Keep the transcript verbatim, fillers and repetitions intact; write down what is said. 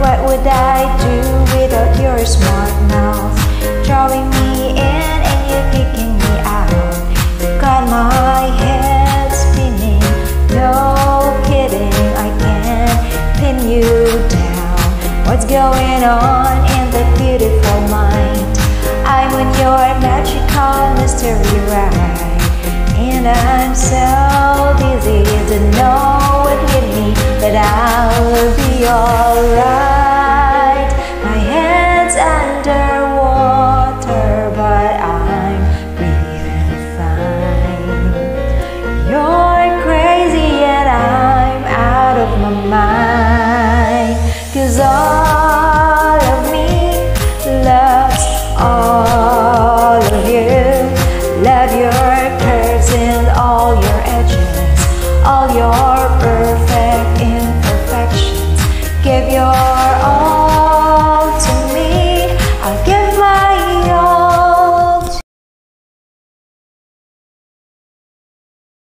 What would I do without your smart mouth, drawing me in and you kicking me out? You got my head spinning, no kidding, I can't pin you down. What's going on in that beautiful mind? I'm on your magical mystery ride, and I'm so dizzy to know what hit me, but I'll be alright. Mine, 'cause all of me loves all of you. Love your curves and all your edges, all your perfect imperfections. Give your